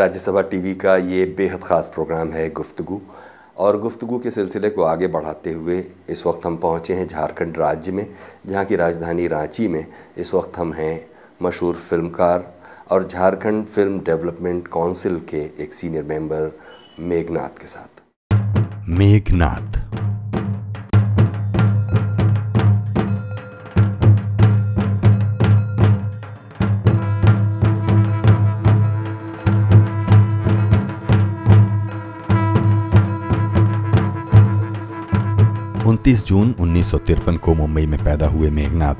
Rajya Sabha TV का ये बेहद ख़ास प्रोग्राम है गुफ्तगू, और गुफ्तगू के सिलसिले को आगे बढ़ाते हुए इस वक्त हम पहुँचे हैं झारखंड राज्य में, जहाँ की राजधानी रांची में इस वक्त हम हैं मशहूर फिल्मकार और झारखंड फिल्म डेवलपमेंट काउंसिल के एक सीनियर मेंबर मेघनाथ के साथ। मेघनाथ जून 1953 को मुंबई में पैदा हुए मेघनाथ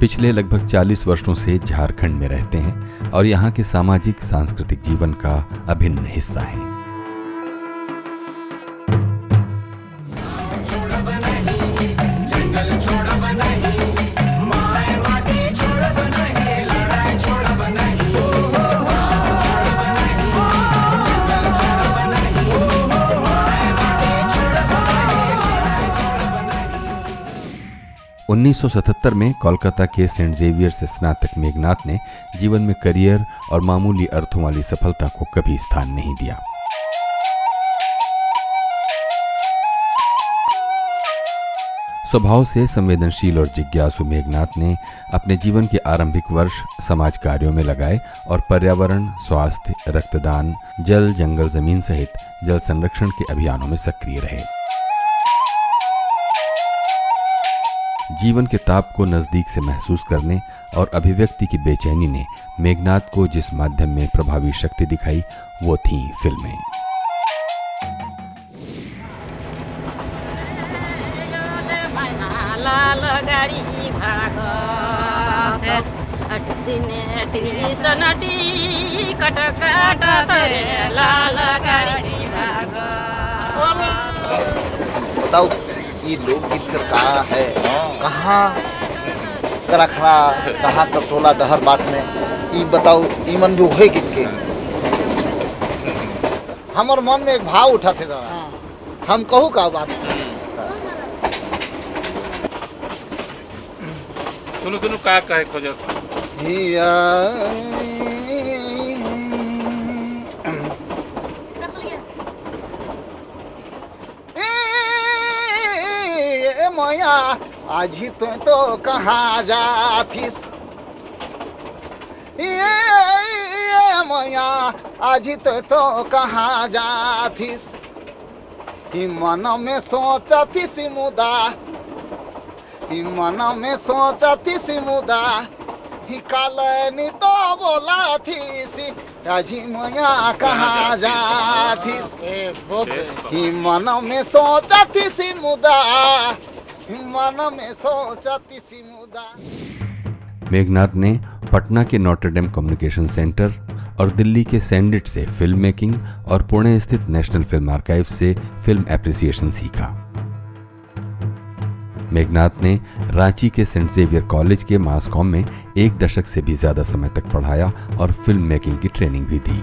पिछले लगभग 40 वर्षों से झारखंड में रहते हैं और यहाँ के सामाजिक सांस्कृतिक जीवन का अभिन्न हिस्सा हैं।1977 में कोलकाता के सेंट जेवियर से स्नातक मेघनाथ ने जीवन में करियर और मामूली अर्थों वाली सफलता को कभी स्थान नहीं दिया। स्वभाव से संवेदनशील और जिज्ञासु मेघनाथ ने अपने जीवन के आरंभिक वर्ष समाज कार्यों में लगाए और पर्यावरण, स्वास्थ्य, रक्तदान, जल, जंगल, जमीन सहित जल संरक्षण के अभियानों में सक्रिय रहे। जीवन के ताप को नज़दीक से महसूस करने और अभिव्यक्ति की बेचैनी ने मेघनाथ को जिस माध्यम में प्रभावी शक्ति दिखाई वो थीं फिल्में। बताओ ये लोकगीत कहाँ है, कहाँ करखरा, कहाँ करटोला डहर बाट में, ये बताओ ये मन जो है गीत के हमार मन में एक भाव उठा थे दादा। हम कहूँ का बात सुनो सुनो का कहे खोजो आज ही तो कहाँ जातीस, ये मैया आज ही तो कहाँ जातीस, ही मन में सोचती सी मुदा, ही मन में सोचती सी मुदा, ही कालनी तो बोला थी सी आज ही मैया कहाँ जातीस, ही मन में सोचती सी मुदा, में सोचती सी मुदा। मेघनाथ ने पटना के नॉटरडेम कम्युनिकेशन सेंटर और दिल्ली के सैंडिट से फिल्म मेकिंग और पुणे स्थित नेशनल फिल्म आर्काइव से फिल्म एप्रिसिएशन सीखा। मेघनाथ ने रांची के सेंट जेवियर कॉलेज के मास कॉम में 1 दशक से भी ज्यादा समय तक पढ़ाया और फिल्म मेकिंग की ट्रेनिंग भी दी।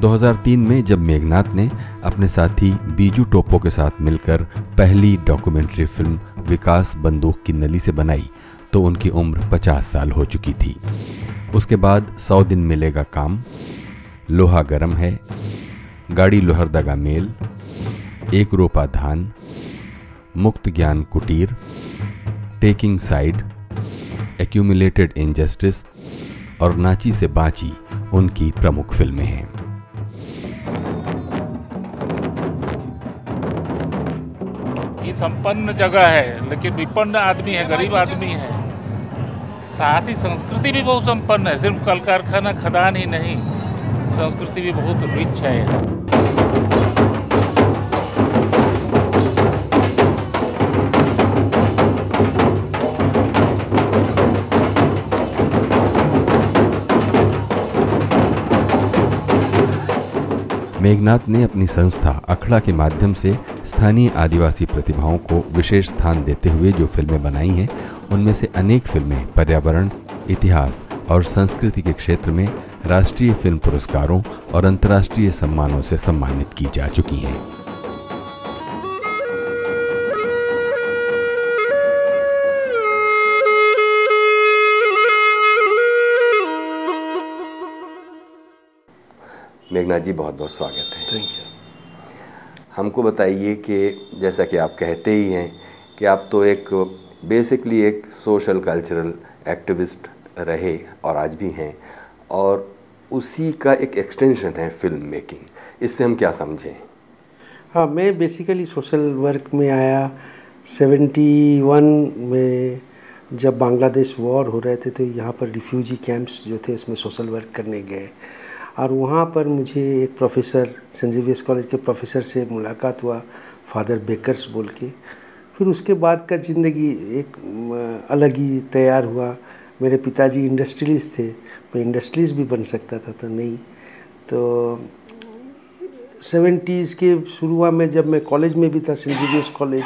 2003 में जब मेघनाथ ने अपने साथी बीजू टोप्पो के साथ मिलकर पहली डॉक्यूमेंट्री फिल्म विकास बंदूक की नली से बनाई तो उनकी उम्र 50 साल हो चुकी थी। उसके बाद 100 दिन मिलेगा काम, लोहा गरम है, गाड़ी लोहरदगा मेल, एक रूपा धान, मुक्त ज्ञान कुटीर, टेकिंग साइड, एक्यूमुलेटेड इनजस्टिस और नाची से बाँची उनकी प्रमुख फिल्में हैं। संपन्न जगह है लेकिन विपन्न आदमी है, गरीब आदमी है। साथ ही संस्कृति भी बहुत संपन्न है, सिर्फ कल कारखाना खदान ही नहीं, संस्कृति भी बहुत रिच है। मेघनाथ ने अपनी संस्था अखड़ा के माध्यम से स्थानीय आदिवासी प्रतिभाओं को विशेष स्थान देते हुए जो फिल्में बनाई हैं उनमें से अनेक फिल्में पर्यावरण, इतिहास और संस्कृति के क्षेत्र में राष्ट्रीय फिल्म पुरस्कारों और अंतर्राष्ट्रीय सम्मानों से सम्मानित की जा चुकी हैं। मेघनाथ जी बहुत बहुत स्वागत है। Thank you. हमको बताइए कि जैसा कि आप कहते ही हैं कि आप तो एक बेसिकली एक सोशल कल्चरल एक्टिविस्ट रहे और आज भी हैं, और उसी का एक एक्सटेंशन है फिल्म मेकिंग, इससे हम क्या समझें? हाँ, मैं बेसिकली सोशल वर्क में आया 71 में, जब बांग्लादेश वॉर हो रहे थे तो यहाँ पर रिफ्यूजी कैंप्स जो थे उसमें सोशल वर्क करने गए, और वहाँ पर मुझे एक प्रोफेसर, सेंट जेवियर्स कॉलेज के प्रोफेसर से मुलाकात हुआ, फादर बेकर्स बोल के। फिर उसके बाद का ज़िंदगी एक अलग ही तैयार हुआ। मेरे पिताजी इंडस्ट्रियलिस्ट थे, मैं इंडस्ट्रियलिस्ट भी बन सकता था तो नहीं। तो 70s के शुरुआत में जब मैं कॉलेज में भी था, सेंट जेवियर्स कॉलेज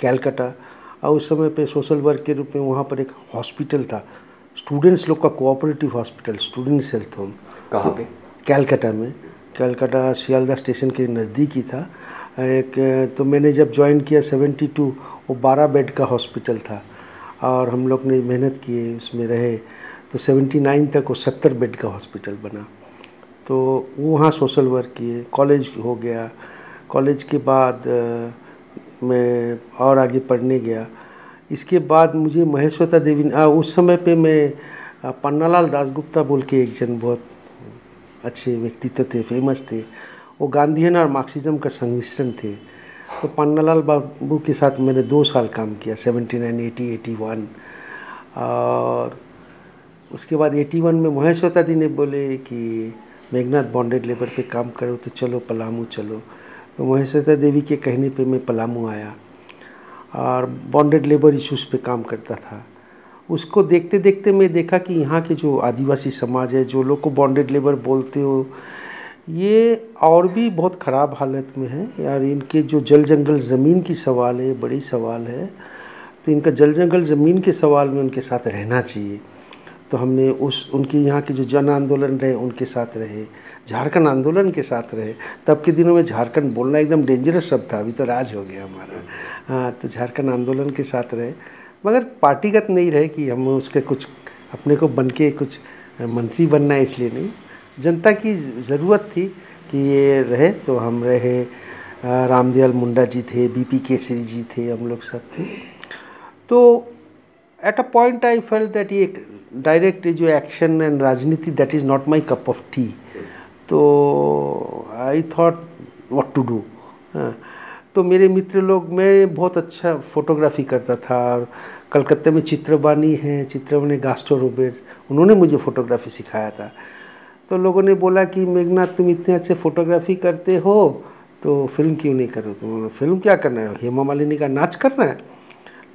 कैलकाटा, और उस समय पे सोशल वर्क के रूप में वहाँ पर एक हॉस्पिटल था, स्टूडेंट्स लोग का cooperative hospital, students health home. कहाँ पे? कैलकाटा में, कैलकाटा सियालदा स्टेशन के नज़दीक ही था एक। तो मैंने जब ज्वाइन किया 72, वो 12 बेड का हॉस्पिटल था, और हम लोग ने मेहनत किए उसमें रहे, तो 79 तक वो 70 बेड का हॉस्पिटल बना। तो वहाँ सोशल वर्क किए, कॉलेज हो गया। कॉलेज के बाद मैं और आगे पढ़ने गया। इसके बाद मुझे महेश्वता देवी, उस समय पे मैं पन्नालाल दास गुप्ता बोल के एक जन बहुत अच्छे व्यक्तित्व थे, फेमस थे, वो गांधीयन और मार्क्सिज्म का संमिश्रण थे। तो पन्नालाल बाबू के साथ मैंने 2 साल काम किया 79, 80, 81, और उसके बाद 81 में महेश्वता दी ने बोले कि मेघनाथ बॉन्डेड लेबर पे काम करो तो चलो पलामू चलो। तो महेश्वता देवी के कहने पे मैं पलामू आया और बॉन्डेड लेबर इश्यूज़ पे काम करता था। उसको देखते देखते मैं देखा कि यहाँ के जो आदिवासी समाज है, जो लोग को बॉन्डेड लेबर बोलते हो, ये और भी बहुत ख़राब हालत में है यार। इनके जो जल जंगल ज़मीन की सवाल है, बड़ी सवाल है, तो इनका जल जंगल ज़मीन के सवाल में उनके साथ रहना चाहिए। तो हमने उनके यहाँ के जो जन आंदोलन रहे उनके साथ रहे, झारखंड आंदोलन के साथ रहे। तब के दिनों में झारखंड बोलना एकदम डेंजरस शब्द था, अभी तो राज हो गया हमारा। हाँ, तो झारखंड आंदोलन के साथ रहे, मगर पार्टीगत नहीं रहे कि हम उसके कुछ अपने को बन के कुछ मंत्री बनना है, इसलिए नहीं। जनता की ज़रूरत थी कि ये रहे, तो हम रहे। रामदयाल मुंडा जी थे, बीपी केसरी जी थे, हम लोग सब थे। तो at a point I felt that ये डायरेक्ट जो एक्शन एंड राजनीति, that is not my cup of tea. तो I thought what to do. तो मेरे मित्र लोग, मैं बहुत अच्छा फोटोग्राफी करता था, और कलकत्ते में चित्रबानी हैं, चित्रबानी गास्टो रोबेर्ज, उन्होंने मुझे फ़ोटोग्राफी सिखाया था। तो लोगों ने बोला कि मेघनाथ तुम इतने अच्छे फ़ोटोग्राफी करते हो तो फिल्म क्यों नहीं करो तुम? फिल्म क्या करना है, हेमा मालिनी का नाच करना है?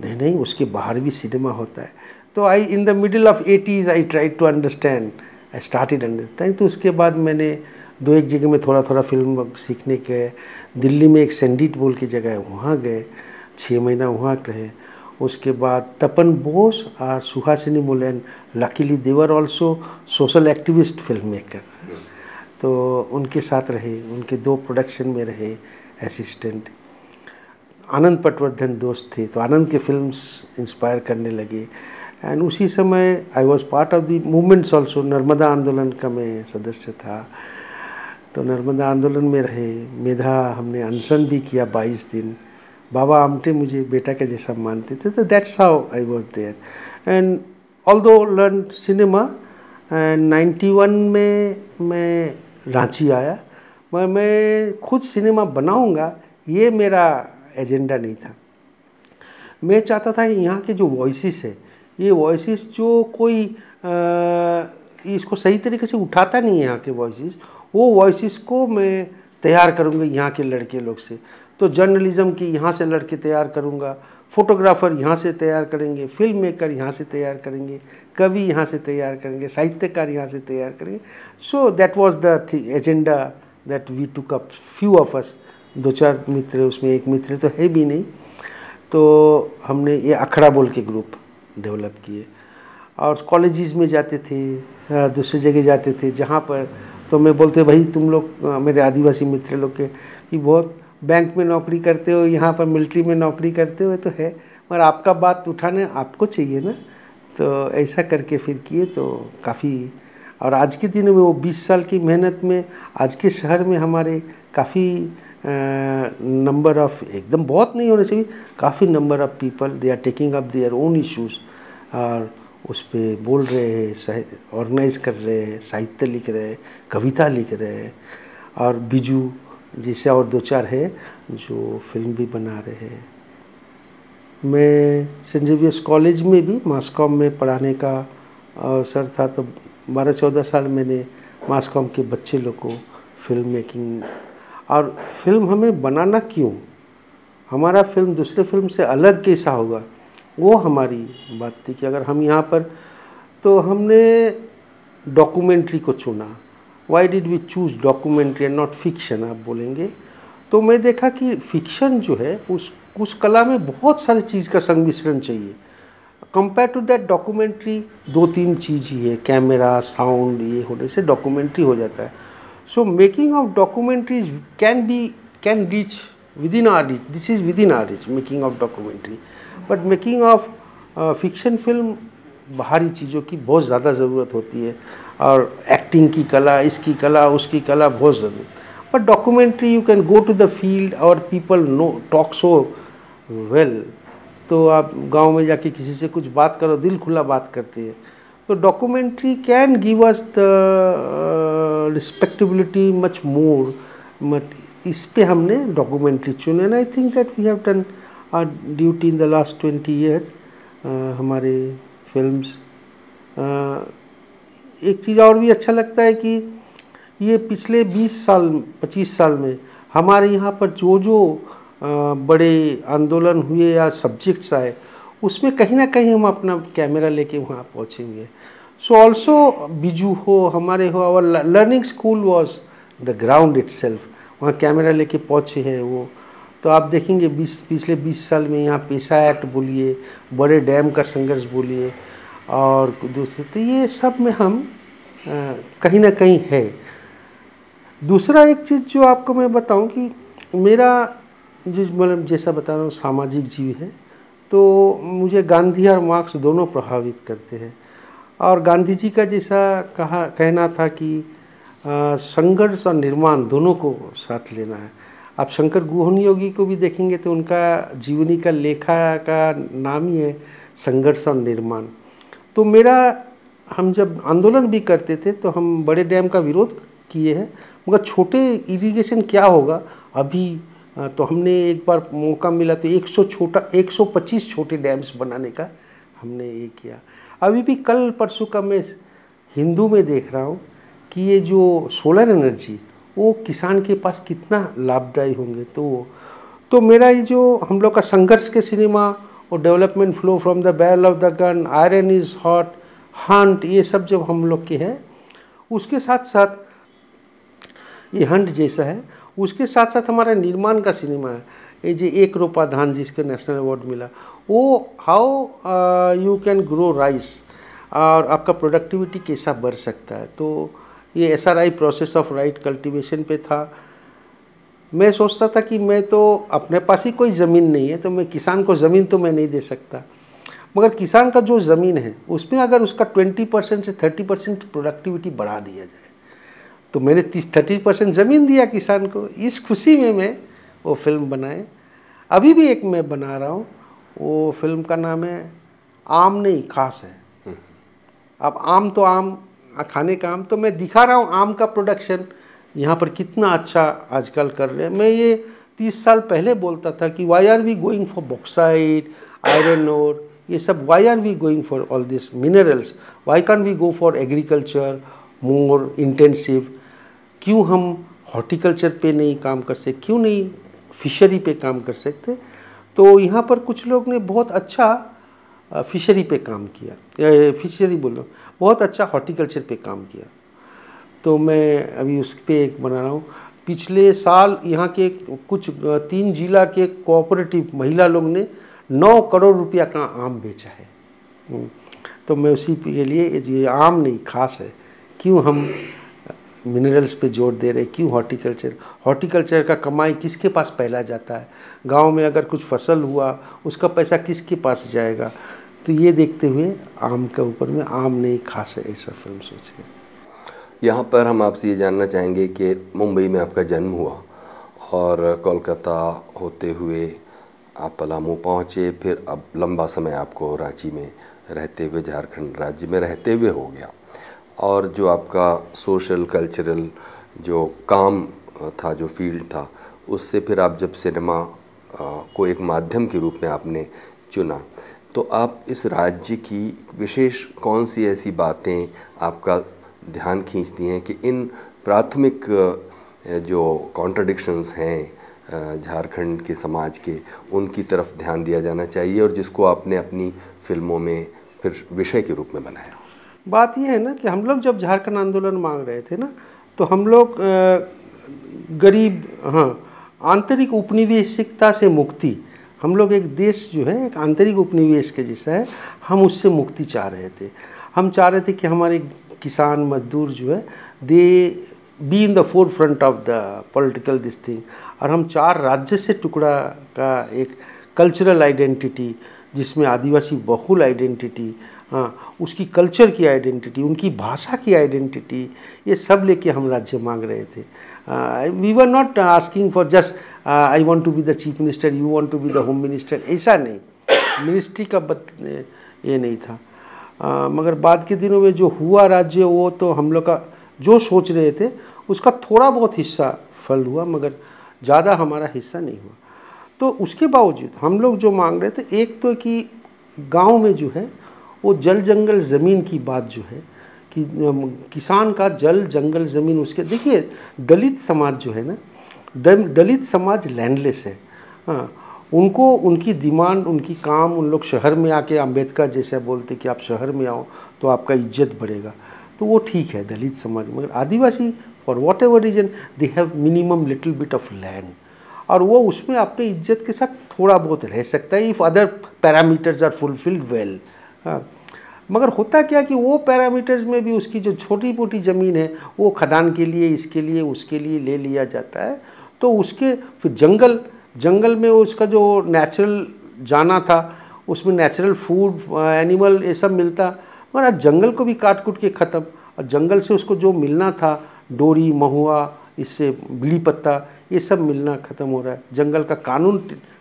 नहीं, उसके बाहर भी सिनेमा होता है। तो I in the middle of 80s I try to understand, I started understand. तो उसके बाद मैंने 2-1 जगह में थोड़ा थोड़ा फिल्म सीखने गए। दिल्ली में एक संडिट बोल की जगह है, वहाँ गए, 6 महीना वहाँ रहे। उसके बाद तपन बोस और Suhasini Mulay, luckily they were also social activist film maker, तो उनके साथ रहे, उनके 2 प्रोडक्शन में रहे असिस्टेंट। आनंद पटवर्धन दोस्त थे, तो आनंद के फिल्म्स इंस्पायर करने लगे। एंड उसी समय I was part of the movements also, Narmada आंदोलन का मैं सदस्य था, तो नर्मदा आंदोलन में रहे। मेधा हमने अनशन भी किया 22 दिन। बाबा आमटे मुझे बेटा के जैसा मानते थे, तो that's how I was there. And although learn cinema, and 91 में मैं रांची आया, मगर मैं खुद सिनेमा बनाऊंगा ये मेरा एजेंडा नहीं था। मैं चाहता था कि यहाँ के जो वॉइसेस है, ये वॉइसेस जो कोई इसको सही तरीके से उठाता नहीं है, यहाँ के वॉइसेस, वो वॉइसेस को मैं तैयार करूँगा यहाँ के लड़के लोग से। तो जर्नलिज़म की यहाँ से लड़के तैयार करूँगा, फोटोग्राफ़र यहाँ से तैयार करेंगे, फिल्म मेकर यहाँ से तैयार करेंगे, कवि यहाँ से तैयार करेंगे, साहित्यकार यहाँ से तैयार करेंगे। So that was the agenda that we took up, few of us, 2-4 मित्र, उसमें एक मित्र तो है भी नहीं। तो हमने ये अखड़ा बोल के ग्रुप डेवलप किए, और कॉलेजेस में जाते थे, दूसरी जगह जाते थे जहाँ पर, तो मैं बोलते भाई तुम लोग, मेरे आदिवासी मित्र लोग के, कि बहुत बैंक में नौकरी करते हो, यहाँ पर मिलिट्री में नौकरी करते हो, तो है, मगर आपका बात उठाने आपको चाहिए ना। तो ऐसा करके फिर किए, तो काफ़ी और आज के दिन में वो 20 साल की मेहनत में आज के शहर में हमारे काफ़ी नंबर ऑफ, एकदम बहुत नहीं होने से भी काफ़ी number of people they are taking up their own issues और उस पर बोल रहे हैं, ऑर्गेनाइज कर रहे हैं, साहित्य लिख रहे हैं, कविता लिख रहे हैं। और बिजू जैसे और दो चार है जो फिल्म भी बना रहे हैं। मैं सेंट जेवियर्स कॉलेज में भी मास कॉम में पढ़ाने का अवसर था, तो 12-14 साल मैंने मास कॉम के बच्चे लोग को फिल्म मेकिंग, और फिल्म हमें बनाना क्यों, हमारा फिल्म दूसरे फिल्म से अलग कैसा होगा, वो हमारी बात थी कि अगर हम यहाँ पर, तो हमने डॉक्यूमेंट्री को चुना। Why did we choose documentary and not fiction आप बोलेंगे, तो मैं देखा कि फिक्शन जो है उस कला में बहुत सारी चीज़ का संमिश्रण चाहिए। कंपेयर टू दैट डॉक्यूमेंट्री 2-3 चीज़ ही है, कैमरा, साउंड, ये होने से डॉक्यूमेंट्री हो जाता है। So making of documentaries can reach within our reach, this is within our reach making of documentary, but making of fiction film बाहरी चीज़ों की बहुत ज़्यादा ज़रूरत होती है, और एक्टिंग की कला, इसकी कला, उसकी कला बहुत ज़रूरत। But documentary you can go to the field और people know talk so well, तो आप गांव में जाके किसी से कुछ बात करो, दिल खुला बात करते हैं। तो documentary can give us the respectability much more, but इस पे हमने डॉक्यूमेंट्री चुने। And I think that we have done our duty in the last 20 years हमारे फिल्म्स। एक चीज़ और भी अच्छा लगता है कि ये पिछले 20-25 साल में हमारे यहाँ पर जो जो बड़े आंदोलन हुए या सब्जेक्ट्स आए, उसमें कहीं ना कहीं हम अपना कैमरा लेके वहाँ पहुँचे हुए। सो ऑल्सो बिजू हो, हमारे हो, our learning school was the ground itself, वहाँ कैमरा लेके पहुँचे हैं वो। तो आप देखेंगे पिछले 20 साल में यहाँ पेशा एक्ट बोलिए, बड़े डैम का संघर्ष बोलिए, और दूसरे, तो ये सब में हम कहीं ना कहीं है। दूसरा एक चीज़ जो आपको मैं बताऊं कि मेरा जिस मतलब जैसा बता रहा हूँ सामाजिक जीव है, तो मुझे गांधी और मार्क्स दोनों प्रभावित करते हैं। और गांधी जी का जैसा कहना था कि संघर्ष और निर्माण दोनों को साथ लेना है। आप शंकर गुहनियोगी को भी देखेंगे तो उनका जीवनी का लेखा का नाम ही है संघर्ष और निर्माण। तो मेरा, हम जब आंदोलन भी करते थे तो हम बड़े डैम का विरोध किए हैं, मगर छोटे इरिगेशन क्या होगा अभी, तो हमने एक बार मौका मिला तो 125 छोटे डैम्स बनाने का हमने ये किया। अभी भी कल परसों का मैं हिंदू में देख रहा हूँ कि ये जो सोलर एनर्जी वो किसान के पास कितना लाभदायी होंगे। तो मेरा ये जो हम लोग का संघर्ष के सिनेमा और development flow from the barrel of the gun, iron is hot, hunt, ये सब जब हम लोग के हैं, उसके साथ साथ ये हंट जैसा है, उसके साथ साथ हमारा निर्माण का सिनेमा है। ये जो एक रूपा धान जिसको नेशनल अवार्ड मिला, वो how you can grow rice, और आपका प्रोडक्टिविटी कैसा बढ़ सकता है। तो ये SRI process of right cultivation पे था। मैं सोचता था कि मैं तो, अपने पास ही कोई ज़मीन नहीं है तो मैं किसान को ज़मीन तो मैं नहीं दे सकता, मगर किसान का जो ज़मीन है उसमें अगर उसका 20% से 30% प्रोडक्टिविटी बढ़ा दिया जाए, तो मैंने 30% ज़मीन दिया किसान को। इस खुशी में मैं वो फिल्म बनाए। अभी भी एक मैं बना रहा हूँ, वो फिल्म का नाम है आम नहीं खास है। अब आम तो आम खाने का आम, तो मैं दिखा रहा हूँ आम का प्रोडक्शन यहाँ पर कितना अच्छा आजकल कर रहे हैं। मैं ये 30 साल पहले बोलता था कि why are we going for bauxite, iron ore, ये सब, why are we going for all this minerals, why can we go for agriculture more intensive, क्यों हम हॉर्टिकल्चर पे नहीं काम कर सकते, क्यों नहीं फिशरी पे काम कर सकते। तो यहाँ पर कुछ लोग ने बहुत अच्छा फिशरी पे काम किया, फिशरी बोलो, बहुत अच्छा हॉर्टिकल्चर पे काम किया। तो मैं अभी उस पर एक बना रहा हूँ। पिछले साल यहाँ के कुछ 3 जिला के कोऑपरेटिव महिला लोग ने 9 करोड़ रुपया का आम बेचा है। तो मैं उसी के लिए, ये आम नहीं खास है, क्यों हम मिनरल्स पे जोर दे रहे, क्यों हॉर्टिकल्चर का कमाई किसके पास पहला जाता है, गांव में अगर कुछ फसल हुआ उसका पैसा किसके पास जाएगा। तो ये देखते हुए आम के ऊपर में आम नहीं खास है ऐसा फिल्म सोचे। यहाँ पर हम आपसे ये जानना चाहेंगे कि मुंबई में आपका जन्म हुआ और कोलकाता होते हुए आप पलामू पहुँचे, फिर अब लंबा समय आपको रांची में रहते हुए, झारखंड राज्य में रहते हुए हो गया। और जो आपका सोशल कल्चरल जो काम था, जो फील्ड था, उससे फिर आप जब सिनेमा को एक माध्यम के रूप में आपने चुना, तो आप इस राज्य की विशेष कौन सी ऐसी बातें आपका ध्यान खींचती हैं कि इन प्राथमिक जो कॉन्ट्रडिक्शंस हैं झारखंड के समाज के, उनकी तरफ ध्यान दिया जाना चाहिए और जिसको आपने अपनी फिल्मों में फिर विषय के रूप में बनाया? बात यह है ना कि हम लोग जब झारखंड आंदोलन मांग रहे थे ना, तो हम लोग गरीब, हाँ, आंतरिक उपनिवेशिकता से मुक्ति, हम लोग एक देश जो है एक आंतरिक उपनिवेश के जैसा है, हम उससे मुक्ति चाह रहे थे। हम चाह रहे थे कि हमारे किसान मजदूर जो है they be in the forefront of the political this thing. और हम चार राज्य से टुकड़ा का एक कल्चरल आइडेंटिटी, जिसमें आदिवासी बहुल आइडेंटिटी, हाँ, उसकी कल्चर की आइडेंटिटी, उनकी भाषा की आइडेंटिटी, ये सब लेके हम राज्य मांग रहे थे। We were not asking for just I want to be the chief minister, you want to be the home minister, ऐसा नहीं, मिनिस्ट्री का ये नहीं था। मगर बाद के दिनों में जो हुआ राज्य, वो तो हम लोग का जो सोच रहे थे उसका थोड़ा बहुत हिस्सा फल हुआ, मगर ज़्यादा हमारा हिस्सा नहीं हुआ। तो उसके बावजूद हम लोग जो मांग रहे थे, एक तो कि गांव में जो है वो जल जंगल ज़मीन की बात जो है, कि किसान का जल जंगल ज़मीन उसके, देखिए दलित समाज जो है ना, दलित समाज लैंडलेस है, हाँ, उनको उनकी डिमांड, उनकी काम, उन लोग शहर में आके अंबेडकर जैसे बोलते कि आप शहर में आओ तो आपका इज्जत बढ़ेगा, तो वो ठीक है दलित समाज। मगर आदिवासी for whatever reason they have minimum little bit of land, और वो उसमें अपने इज्जत के साथ थोड़ा बहुत रह सकता है if other parameters are fulfilled well. हाँ, मगर होता क्या कि वो पैरामीटर्स में भी उसकी जो छोटी मोटी ज़मीन है वो खदान के लिए, इसके लिए, उसके लिए ले लिया जाता है। तो उसके फिर जंगल में उसका जो नेचुरल जाना था, उसमें नेचुरल फूड, एनिमल, ये सब मिलता, मगर आज जंगल को भी काट कूट के ख़त्म। और जंगल से उसको जो मिलना था, डोरी, महुआ, इससे बीड़ी पत्ता, ये सब मिलना ख़त्म हो रहा है। जंगल का कानून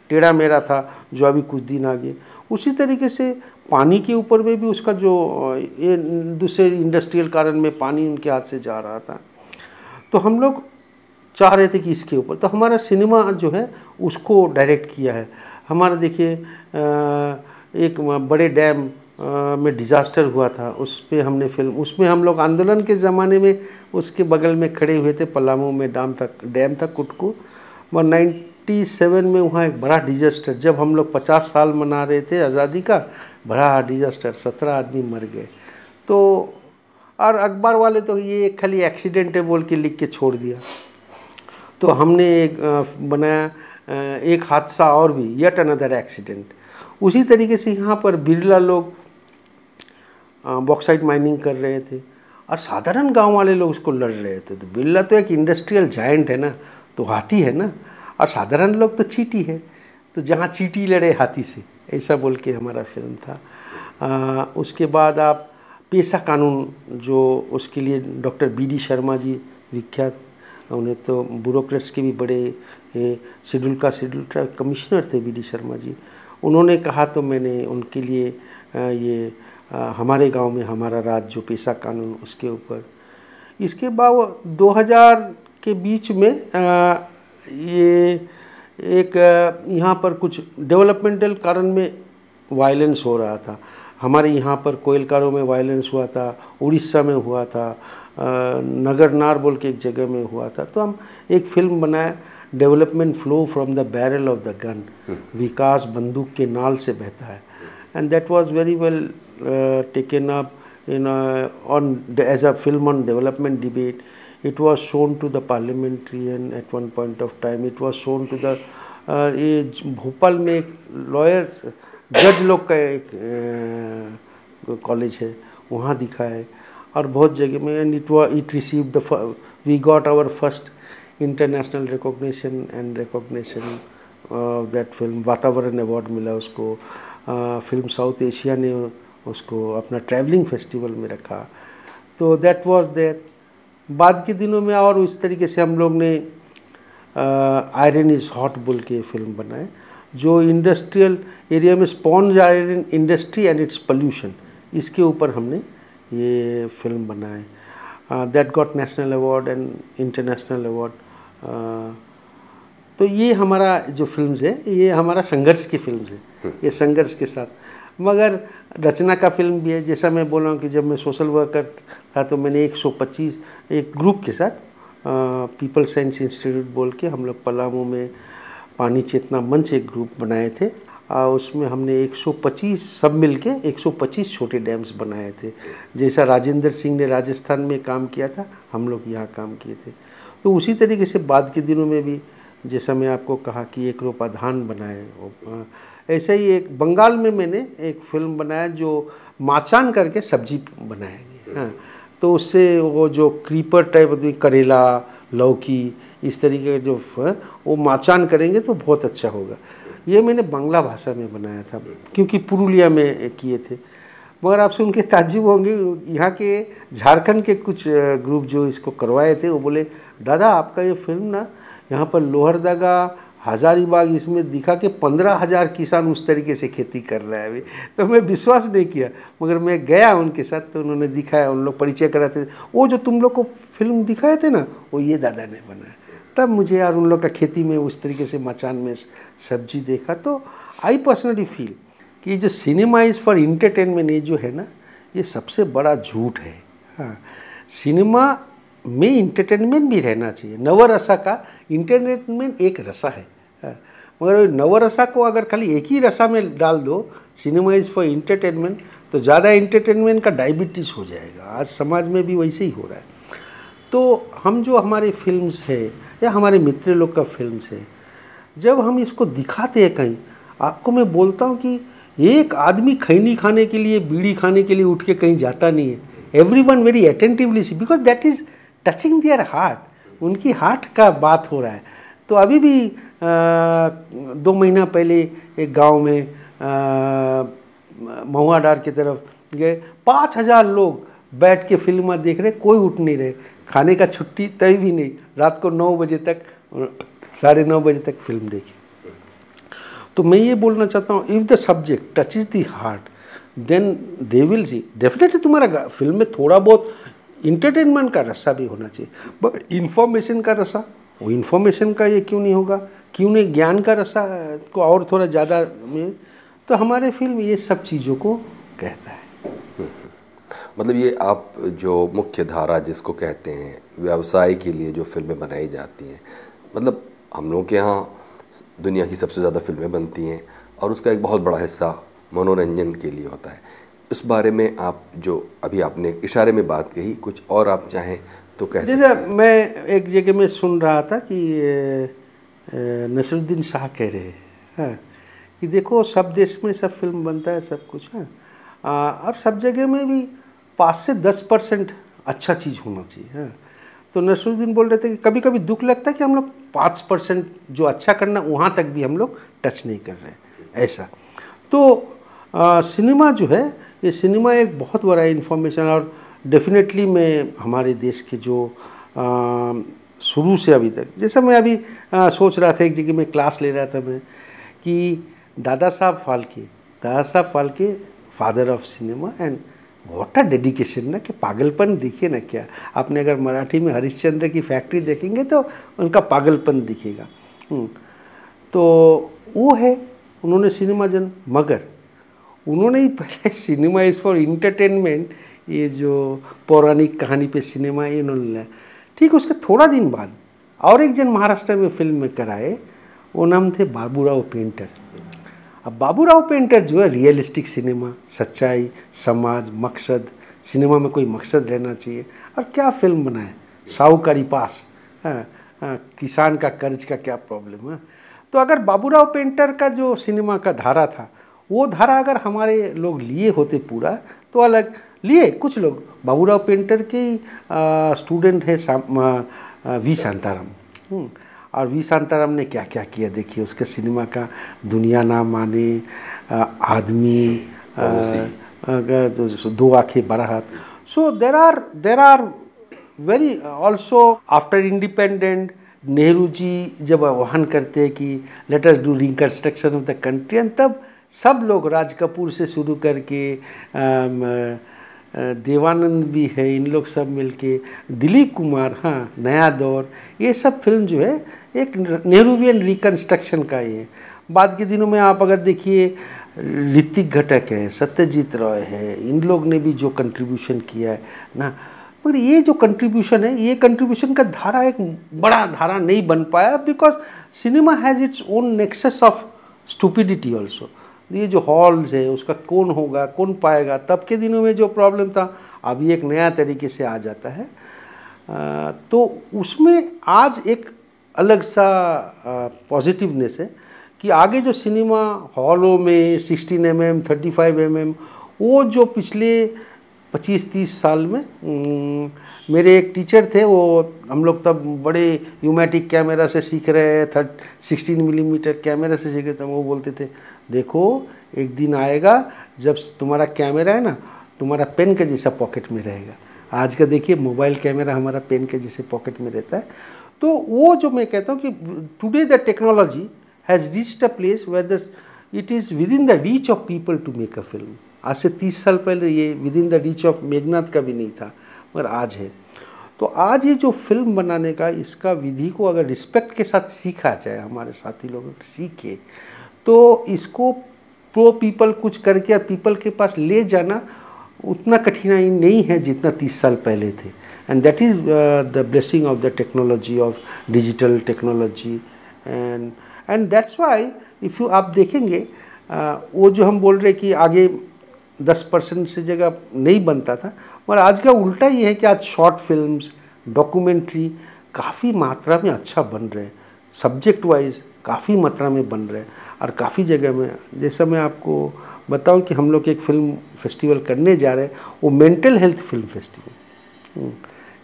टेढ़ा मेढ़ा था, जो अभी कुछ दिन आगे। उसी तरीके से पानी के ऊपर में भी उसका जो ये दूसरे इंडस्ट्रियल कारण में पानी उनके हाथ से जा रहा था, तो हम लोग चाह रहे थे कि इसके ऊपर, तो हमारा सिनेमा जो है उसको डायरेक्ट किया है। हमारा देखिए एक बड़े डैम में डिज़ास्टर हुआ था, उस पर हमने फिल्म, उसमें हम लोग आंदोलन के ज़माने में उसके बगल में खड़े हुए थे। पलामू में डैम था कुटकू, और 1997 में वहाँ एक बड़ा डिजास्टर, जब हम लोग 50 साल मना रहे थे आज़ादी का, बड़ा डिजास्टर, 17 आदमी मर गए। तो और अखबार वाले तो ये खाली एक्सीडेंट है बोल के लिख के छोड़ दिया। तो हमने एक बनाया, एक हादसा और भी, येट अनदर एक्सीडेंट। उसी तरीके से यहाँ पर बिरला लोग बॉक्साइट माइनिंग कर रहे थे और साधारण गांव वाले लोग उसको लड़ रहे थे। तो बिरला तो एक इंडस्ट्रियल जायंट है ना, तो हाथी है ना, और साधारण लोग तो चीटी है, तो जहाँ चीटी लड़े हाथी से, ऐसा बोल के हमारा फिल्म था। उसके बाद आप पेशा कानून, जो उसके लिए डॉक्टर B.D. शर्मा जी विख्यात, उन्हें तो ब्यूरोक्रेट्स के भी बड़े, शेड्यूल ट्राइब कमिश्नर थे B.D. शर्मा जी, उन्होंने कहा, तो मैंने उनके लिए ये हमारे गांव में हमारा राज्य जो पेशा कानून, उसके ऊपर। इसके बाद 2000 के बीच में ये एक यहाँ पर कुछ डेवलपमेंटल कारण में वायलेंस हो रहा था। हमारे यहाँ पर कोयलकारों में वायलेंस हुआ था, उड़ीसा में हुआ था, नगरनार बोल के एक जगह में हुआ था। तो हम एक फिल्म बनाया, development flow from the barrel of the gun, विकास बंदूक के नाल से बहता है। And that was very well taken up in on as a film on development debate. It was shown to the parliamentarian at one point of time. It was shown to the Bhopal में एक lawyer जज लोग का एक college है, वहाँ दिखा है, और बहुत जगह में। And it receive the, we got our first international recognition and recognition of that film. वातावरण अवार्ड मिला उसको। फिल्म साउथ एशिया ने उसको अपना ट्रैवलिंग फेस्टिवल में रखा, तो दैट वॉज दैट। बाद के दिनों में और उस तरीके से हम लोग ने आयरन इज़ हॉट बोल के फिल्म बनाए, जो इंडस्ट्रियल एरिया में sponge iron industry and its pollution, इसके ऊपर हमने ये फिल्म बनाए. That got national award and international award. तो ये हमारा जो फिल्म्स है, ये हमारा संघर्ष की फिल्म्स है, ये संघर्ष के साथ मगर रचना का फिल्म भी है. जैसा मैं बोल रहा हूँ कि जब मैं सोशल वर्कर था तो मैंने 125 एक ग्रुप के साथ पीपल साइंस इंस्टीट्यूट बोल के हम लोग पलामू में पानी चेतना मंच एक ग्रुप बनाए थे. उसमें हमने 125 सब मिलके 125 छोटे डैम्स बनाए थे. जैसा राजेंद्र सिंह ने राजस्थान में काम किया था, हम लोग यहाँ काम किए थे. तो उसी तरीके से बाद के दिनों में भी, जैसा मैं आपको कहा कि एक रूपा धान बनाए, ऐसे ही एक बंगाल में मैंने एक फिल्म बनाया जो माचान करके सब्जी बनाएगी. हाँ, तो उससे वो जो क्रीपर टाइप करेला लौकी इस तरीके के जो वो माचान करेंगे तो बहुत अच्छा होगा. ये मैंने बांग्ला भाषा में बनाया था क्योंकि पुरुलिया में किए थे. मगर आप सुन के ताज्जुब होंगे, यहाँ के झारखंड के कुछ ग्रुप जो इसको करवाए थे वो बोले, दादा आपका ये फिल्म ना यहाँ पर लोहरदगा हजारीबाग इसमें दिखा के 15,000 किसान उस तरीके से खेती कर रहा है अभी. तो मैं विश्वास नहीं किया, मगर मैं गया उनके साथ तो उन्होंने दिखाया, उन लोग परिचय कराते थे. वो जो तुम लोग को फिल्म दिखाए थे ना, वो ये दादा ने बनाया. तब मुझे यार उन लोग का खेती में उस तरीके से मचान में सब्जी देखा. तो आई पर्सनली फील कि जो सिनेमा इज़ फॉर इंटरटेनमेंट, ये जो है ना, ये सबसे बड़ा झूठ है. हाँ, सिनेमा में इंटरटेनमेंट भी रहना चाहिए. नवरसा का इंटरटेनमेंट एक रसा है, मगर नवरसा को अगर खाली एक ही रसा में डाल दो, सिनेमा इज़ फॉर इंटरटेनमेंट, तो ज़्यादा इंटरटेनमेंट का डायबिटीज़ हो जाएगा. आज समाज में भी वैसे ही हो रहा है. तो हम जो हमारे फिल्म्स है या हमारे मित्र लोग का फिल्म्स है, जब हम इसको दिखाते हैं कहीं, आपको मैं बोलता हूँ कि एक आदमी खैनी खाने के लिए, बीड़ी खाने के लिए उठ के कहीं जाता नहीं है. Everyone very attentively see, because that is touching their heart. उनकी हार्ट का बात हो रहा है. तो अभी भी 2 महीना पहले एक गांव में महुआडार की तरफ गए, 5,000 लोग बैठ के फिल्म देख रहे, कोई उठ नहीं रहे. खाने का छुट्टी तय भी नहीं, रात को 9 बजे तक, 9:30 बजे तक फिल्म देखी. तो मैं ये बोलना चाहता हूँ, if the subject touch is the heart then they will see. Definitely तुम्हारा फिल्म में थोड़ा बहुत इंटरटेनमेंट का रस्सा भी होना चाहिए, बट इन्फॉर्मेशन का रस्सा, वो इन्फॉर्मेशन का ये क्यों नहीं होगा, क्यों नहीं ज्ञान का रस्सा को और थोड़ा ज़्यादा में. तो हमारे फिल्म ये सब चीज़ों को कहता है. मतलब ये आप जो मुख्य धारा जिसको कहते हैं, व्यवसाय के लिए जो फिल्में बनाई जाती हैं, मतलब हम लोग के यहाँ दुनिया की सबसे ज़्यादा फिल्में बनती हैं और उसका एक बहुत बड़ा हिस्सा मनोरंजन के लिए होता है. इस बारे में आप जो अभी आपने इशारे में बात कही, कुछ और आप चाहें तो कह सकते हैं. जैसे मैं एक जगह में सुन रहा था कि नसरुद्दीन शाह कह रहे हैं, हाँ, कि देखो सब देश में सब फिल्म बनता है, सब कुछ है, और सब जगह में भी 5 से 10% अच्छा चीज़ होना चाहिए. हाँ, तो नसरुद्दीन बोल रहे थे कि कभी कभी दुख लगता है कि हम लोग 5% जो अच्छा करना, वहाँ तक भी हम लोग टच नहीं कर रहे हैं. ऐसा तो सिनेमा जो है, ये सिनेमा एक बहुत बड़ा इन्फॉर्मेशन. और डेफिनेटली मैं हमारे देश के जो शुरू से अभी तक, जैसा मैं अभी सोच रहा था, एक जगह में क्लास ले रहा था मैं, कि Dada Saheb Phalke father of cinema, and what a dedication ना, कि पागलपन देखिए ना क्या. आपने अगर मराठी में हरिश्चंद्र की फैक्ट्री देखेंगे तो उनका पागलपन दिखेगा. तो वो है, उन्होंने सिनेमा जन, मगर उन्होंने ही पहले सिनेमा इज़ फॉर इंटरटेनमेंट, ये जो पौराणिक कहानी पे सिनेमा, ये उन्होंने लाया. ठीक, उसके थोड़ा दिन बाद और एक जन महाराष्ट्र में फिल्म में कराए, वो नाम थे बाबूराव पेंटर. अब बाबूराव पेंटर जो है रियलिस्टिक सिनेमा, सच्चाई, समाज, मकसद, सिनेमा में कोई मकसद रहना चाहिए. और क्या फिल्म बनाए, साहूकारी पास, किसान का कर्ज का क्या प्रॉब्लम है. तो अगर बाबूराव पेंटर का जो सिनेमा का धारा था, वो धारा अगर हमारे लोग लिए होते पूरा, तो अलग लिए. कुछ लोग बाबूराव पेंटर के स्टूडेंट है वी शांताराम, और वी शांताराम ने क्या क्या किया देखिए. उसके सिनेमा का दुनिया ना माने, आदमी, दो आँखें बड़ा हाथ. So there are very also after independence, Nehru ji जब आह्वान करते हैं कि let us do reconstruction of the country, and तब सब लोग राज कपूर से शुरू करके देवानंद भी है, इन लोग सब मिलके दिलीप कुमार, हाँ नया दौर, ये सब फिल्म जो है एक नेहरूवियन रिकंस्ट्रक्शन का ही है। बाद के दिनों में आप अगर देखिए ऋतिक घटक है, सत्यजीत रॉय है, इन लोग ने भी जो कंट्रीब्यूशन किया है ना, पर ये जो कंट्रीब्यूशन है, ये कंट्रीब्यूशन का धारा एक बड़ा धारा नहीं बन पाया, because cinema has its own nexus of stupidity also. ये जो हॉल्स है उसका कौन होगा, कौन पाएगा, तब के दिनों में जो प्रॉब्लम था अब ये एक नया तरीके से आ जाता है। तो उसमें आज एक अलग सा पॉजिटिवनेस है कि आगे जो सिनेमा हॉलों में 16 mm, 35 mm, वो जो पिछले 25-30 साल में, मेरे एक टीचर थे, वो हम लोग तब बड़े यूमैटिक कैमरा से सीख रहे हैं, 16 mm कैमरा से सीख रहे थे, वो बोलते थे देखो एक दिन आएगा जब तुम्हारा कैमरा है ना तुम्हारा पेन के जैसा पॉकेट में रहेगा। आज का देखिए मोबाइल कैमरा हमारा पेन के जैसे पॉकेट में रहता है। तो वो जो मैं कहता हूँ कि today the technology has reached a place where it is within the reach of people to make a film. आज से 30 साल पहले ये within the reach of Meghnath का भी नहीं था, मगर आज है। तो आज ये जो फिल्म बनाने का इसका विधि को अगर रिस्पेक्ट के साथ सीखा जाए, हमारे साथी लोग सीखे, तो इसको प्रो पीपल कुछ करके और पीपल के पास ले जाना उतना कठिनाई नहीं है जितना 30 साल पहले थे। And that is the blessing of the technology, of digital technology. And that's why if you आप देखेंगे वो जो हम बोल रहे कि आगे 10% से जगह नहीं बनता था, मगर आज का उल्टा ही है कि आज शॉर्ट फिल्म्स, डॉक्यूमेंट्री काफ़ी मात्रा में अच्छा बन रहे हैं, सब्जेक्ट वाइज काफ़ी मात्रा में बन रहे हैं और काफ़ी जगह में। जैसा मैं आपको बताऊं कि हम लोग एक फिल्म फेस्टिवल करने जा रहे हैं, वो मेंटल हेल्थ फिल्म फेस्टिवल,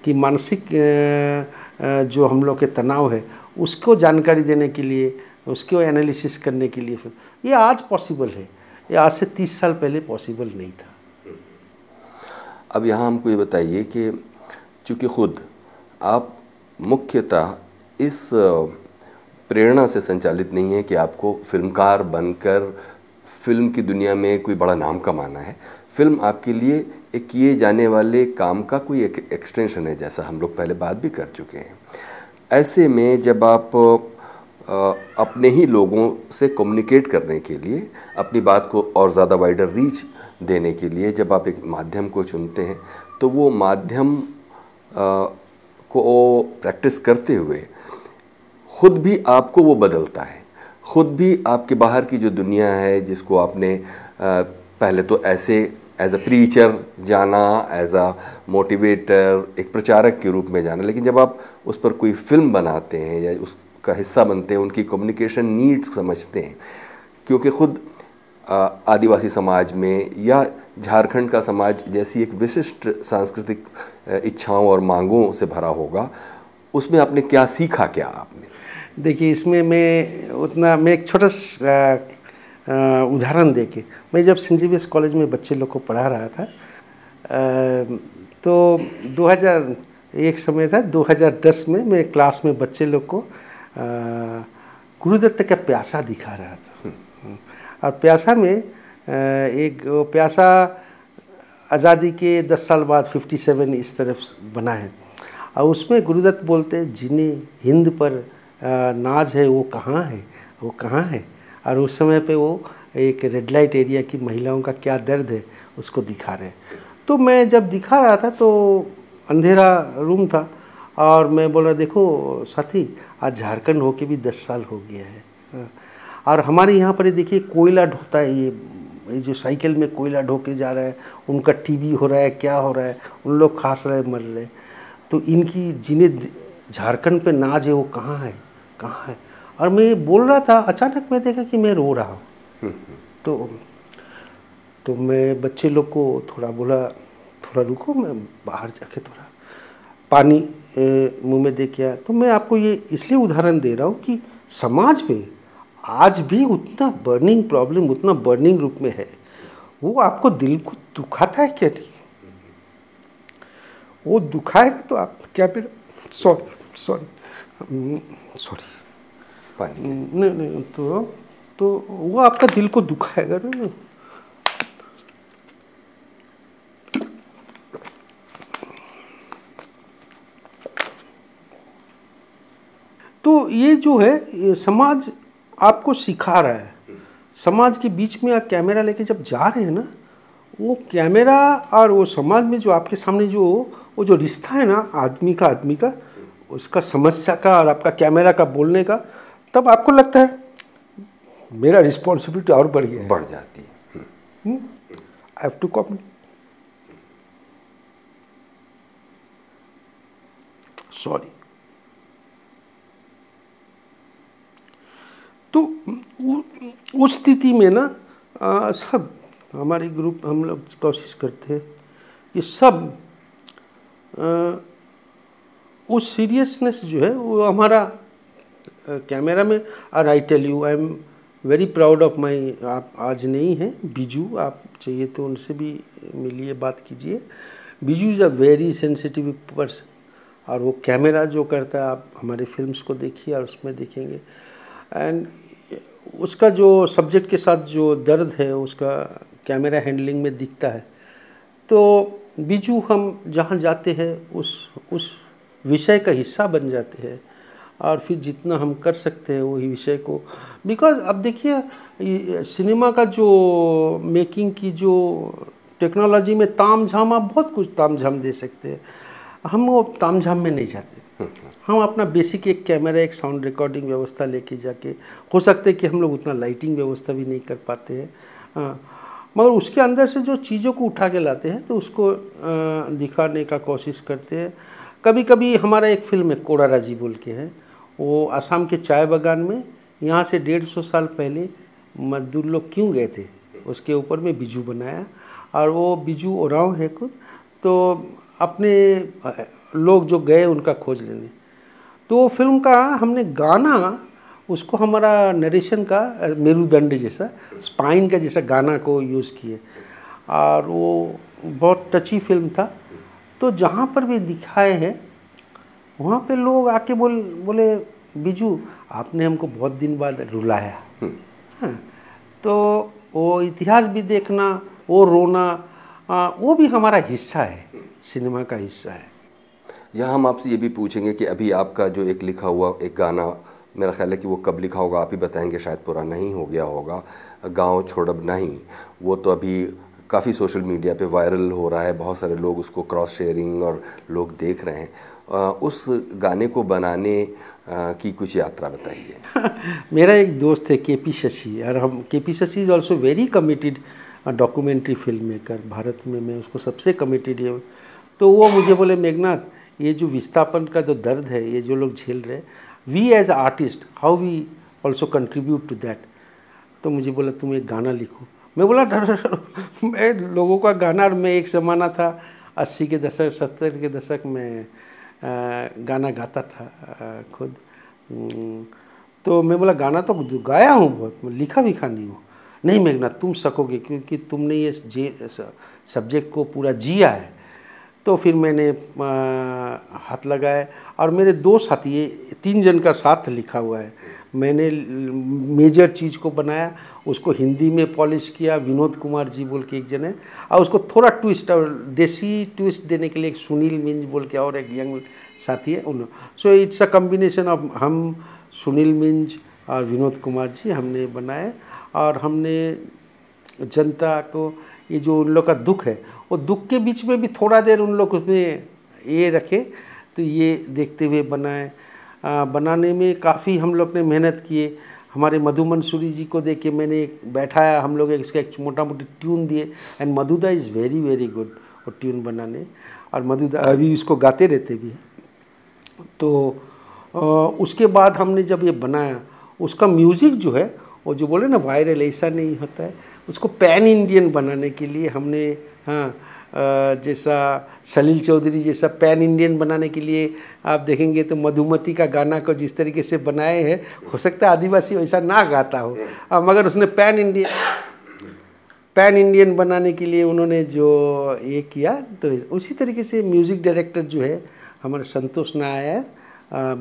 कि मानसिक जो हम लोग के तनाव है उसको जानकारी देने के लिए, उसको एनालिसिस करने के लिए फिल्म, ये आज पॉसिबल है, ये आज से 30 साल पहले पॉसिबल नहीं था। अब यहाँ हमको ये बताइए कि चूँकि ख़ुद आप मुख्यतः इस प्रेरणा से संचालित नहीं है कि आपको फिल्मकार बनकर फिल्म की दुनिया में कोई बड़ा नाम कमाना है, फिल्म आपके लिए एक किए जाने वाले काम का कोई एक एक्सटेंशन है, जैसा हम लोग पहले बात भी कर चुके हैं। ऐसे में जब आप अपने ही लोगों से कम्युनिकेट करने के लिए, अपनी बात को और ज़्यादा वाइडर रीच देने के लिए जब आप एक माध्यम को चुनते हैं, तो वो माध्यम को प्रैक्टिस करते हुए ख़ुद भी आपको वो बदलता है, ख़ुद भी आपके बाहर की जो दुनिया है जिसको आपने पहले तो ऐसे एज अ प्रीचर जाना, एज अ मोटिवेटर, एक प्रचारक के रूप में जाना, लेकिन जब आप उस पर कोई फिल्म बनाते हैं या उस का हिस्सा बनते हैं, उनकी कम्युनिकेशन नीड्स समझते हैं, क्योंकि ख़ुद आदिवासी समाज में या झारखंड का समाज जैसी एक विशिष्ट सांस्कृतिक इच्छाओं और मांगों से भरा होगा, उसमें आपने क्या सीखा, क्या आपने? देखिए इसमें मैं एक छोटा उदाहरण देके, मैं जब सेंट जेवियर्स कॉलेज में बच्चे लोग को पढ़ा रहा था, तो 2001 समय था, 2010 में मैं क्लास में बच्चे लोग को गुरुदत्त का प्यासा दिखा रहा था। और प्यासा में एक प्यासा आज़ादी के 10 साल बाद 57 इस तरफ बना है, और उसमें गुरुदत्त बोलते हैं जिन्हें हिंद पर नाज है वो कहाँ है, वो कहाँ है। और उस समय पे वो एक रेड लाइट एरिया की महिलाओं का क्या दर्द है उसको दिखा रहे हैं। तो मैं जब दिखा रहा था तो अंधेरा रूम था और मैं बोल रहा देखो साथी, आज झारखंड होके भी 10 साल हो गया है, और हमारे यहाँ पर देखिए कोयला ढोता है, ये जो साइकिल में कोयला ढो के जा रहा है, उनका टीबी हो रहा है, क्या हो रहा है, उन लोग खास रहे मर रहे, तो इनकी जिन्हें झारखंड पे नाज है वो कहाँ है, कहाँ है। और मैं बोल रहा था, अचानक मैं देखा कि मैं रो रहा हूँ। तो मैं बच्चे लोग को थोड़ा बोला, थोड़ा रुको, मैं बाहर जाके थोड़ा पानी मुँह में दे के आया। तो मैं आपको ये इसलिए उदाहरण दे रहा हूँ कि समाज में आज भी उतना बर्निंग प्रॉब्लम, उतना बर्निंग रूप में है, वो आपको दिल को दुखाता है क्या नहीं, वो दुखाएगा तो आप क्या फिर सॉरी तो वो आपका दिल को दुखाएगा ना। तो ये जो है ये समाज आपको सिखा रहा है। समाज के बीच में आप कैमरा लेके जब जा रहे हैं ना, वो कैमरा और वो समाज में जो आपके सामने जो वो जो रिश्ता है ना आदमी का उसका समस्या का और आपका कैमरा का बोलने का, तब आपको लगता है मेरा रिस्पॉन्सिबिलिटी और बढ़ जाती है। I have to copy. Sorry. तो उस स्थिति में ना सब हमारे ग्रुप हम लोग कोशिश करते हैं कि सब वो सीरियसनेस जो है वो हमारा कैमरा में। और I tell you I am very proud of my. आप आज नहीं हैं बीजू, आप चाहिए तो उनसे भी मिलिए, बात कीजिए। Biju is a very sensitive person और वो कैमरा जो करता है, आप हमारे फिल्म्स को देखिए और उसमें देखेंगे एंड उसका जो सब्जेक्ट के साथ जो दर्द है उसका कैमरा हैंडलिंग में दिखता है। तो बीजू हम जहाँ जाते हैं उस विषय का हिस्सा बन जाते हैं और फिर जितना हम कर सकते हैं वही विषय को, बिकॉज अब देखिए सिनेमा का जो मेकिंग की जो टेक्नोलॉजी में ताम झाम, आप बहुत कुछ ताम झाम दे सकते हैं। हम वो ताम झाम में नहीं जाते, हम अपना बेसिक एक कैमरा एक साउंड रिकॉर्डिंग व्यवस्था लेके जाके, हो सकता है कि हम लोग उतना लाइटिंग व्यवस्था भी नहीं कर पाते हैं, मगर उसके अंदर से जो चीज़ों को उठा के लाते हैं तो उसको दिखाने का कोशिश करते हैं। कभी कभी हमारा एक फिल्म है कोडाराजी बोल के है, वो आसाम के चाय बागान में यहाँ से 150 साल पहले मजदूर लोग क्यों गए थे उसके ऊपर में बीजू बनाया। और वो बीजू ओराव है खुद, तो अपने लोग जो गए उनका खोज लेने। तो वो फिल्म का हमने गाना, उसको हमारा नरेशन का मेरुदंड जैसा स्पाइन का जैसा गाना को यूज़ किए और वो बहुत टची फिल्म था। तो जहाँ पर भी दिखाए हैं वहाँ पे लोग आके बोले बीजू आपने हमको बहुत दिन बाद रुलाया। हाँ, तो वो इतिहास भी देखना, वो रोना, वो भी हमारा हिस्सा है, सिनेमा का हिस्सा है। यहाँ हम आपसे ये भी पूछेंगे कि अभी आपका जो एक लिखा हुआ एक गाना, मेरा ख्याल है कि वो कब लिखा होगा आप ही बताएंगे, शायद पुराना ही हो गया होगा, गांव छोड़ब नहीं, वो तो अभी काफ़ी सोशल मीडिया पे वायरल हो रहा है, बहुत सारे लोग उसको क्रॉस शेयरिंग और लोग देख रहे हैं। उस गाने को बनाने की कुछ यात्रा बताइए। मेरा एक दोस्त है के पी शशि, और हम K P Shashi is also very committed documentary film maker, Bharat में मैं उसको सबसे कमिटेड है। तो वो मुझे बोले मेघनाथ ये जो विस्थापन का जो दर्द है ये जो लोग झेल रहे हैं, we as artist how we also contribute to that. तो मुझे बोला तुम एक गाना लिखो। मैं बोला डर मैं लोगों का गाना, और मैं एक ज़माना था 80 के दशक 70 के दशक में गाना गाता था खुद। तो मैं बोला गाना तो गाया हूँ बहुत, लिखा भी खा नहीं हूँ। नहीं मेघना तुम सकोगे क्योंकि तुमने ये सब्जेक्ट को पूरा जिया है। तो फिर मैंने हाथ लगाया और मेरे दो साथी, ये 3 जन का साथ लिखा हुआ है। मैंने मेजर चीज़ को बनाया, उसको हिंदी में पॉलिश किया, विनोद कुमार जी बोल के एक जन है, और उसको थोड़ा ट्विस्ट और देसी ट्विस्ट देने के लिए एक सुनील मिंज बोल के और एक यंग साथी है उन्होंने। So it's a combination of हम, सुनील मिंज और विनोद कुमार जी हमने बनाए। और हमने जनता को ये जो उन लोग का दुख है वो दुख के बीच में भी थोड़ा देर उन लोग उसमें ये रखे, तो ये देखते हुए बनाए। बनाने में काफ़ी हम लोग ने मेहनत किए। हमारे मधु मंसूरी जी को देख के मैंने बैठाया, हम लोग इसका एक मोटा मोटी ट्यून दिए and Madhuda is very very good वो ट्यून बनाने, और मधुदा अभी इसको गाते रहते भी। तो उसके बाद हमने जब ये बनाया उसका म्यूज़िक जो है वो जो बोले ना वायरल, ऐसा नहीं होता है, उसको पैन इंडियन बनाने के लिए हमने, हाँ जैसा सलील चौधरी जैसा पैन इंडियन बनाने के लिए आप देखेंगे तो मधुमती का गाना को जिस तरीके से बनाए हैं, हो सकता है आदिवासी वैसा ना गाता हो मगर उसने पैन इंडियन पैन इंडियन बनाने के लिए उन्होंने जो ये किया, तो उसी तरीके से म्यूज़िक डायरेक्टर जो है हमारे संतोष नायर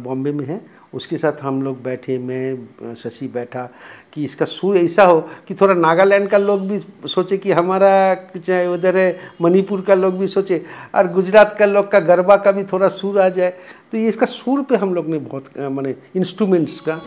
बॉम्बे में है, उसके साथ हम लोग बैठे, मैं शशि बैठा कि इसका सुर ऐसा हो कि थोड़ा नागालैंड का लोग भी सोचे कि हमारा चाहे उधर है, मणिपुर का लोग भी सोचे और गुजरात का लोग का गरबा का भी थोड़ा सुर आ जाए। तो ये इसका सुर पे हम लोग ने बहुत माने इंस्ट्रूमेंट्स का।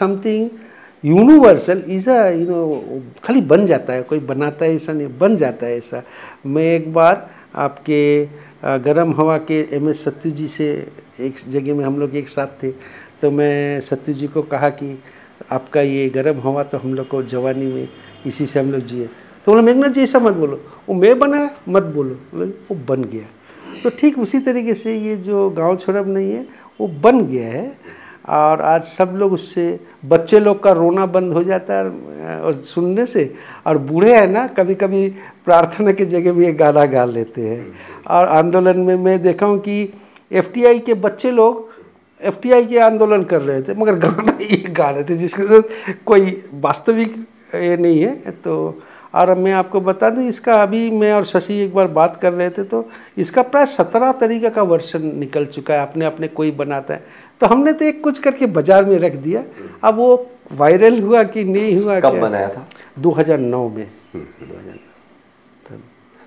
समथिंग यूनिवर्सल इज अ खाली बन जाता है, कोई बनाता है ऐसा नहीं, बन जाता है ऐसा। मैं एक बार आपके गरम हवा के MS सत्यू जी से एक जगह में हम लोग एक साथ थे, तो मैं सत्यू जी को कहा कि आपका ये गरम हवा तो हम लोग को जवानी में इसी से हम लोग जिए। तो बोला मेघनाथ जी ऐसा मत बोलो, वो मैं बना मत बोलो, वो बन गया। तो ठीक उसी तरीके से ये जो गांव छोड़ब नहीं है वो बन गया है और आज सब लोग उससे, बच्चे लोग का रोना बंद हो जाता है और सुनने से, और बूढ़े हैं ना कभी कभी प्रार्थना की जगह भी ये गाना गा लेते हैं। और आंदोलन में मैं देखा हूँ कि एफटीआई के बच्चे लोग एफटीआई के आंदोलन कर रहे थे मगर गाना ये गा रहे थे जिसके साथ कोई वास्तविक ये नहीं है। तो और मैं आपको बता दूं इसका, अभी मैं और शशि एक बार बात कर रहे थे तो इसका प्राय 17 तरीके का वर्जन निकल चुका है, अपने अपने कोई बनाता है। तो हमने तो एक कुछ करके बाज़ार में रख दिया, अब वो वायरल हुआ कि नहीं हुआ। कब बनाया था? 2009 में, 2009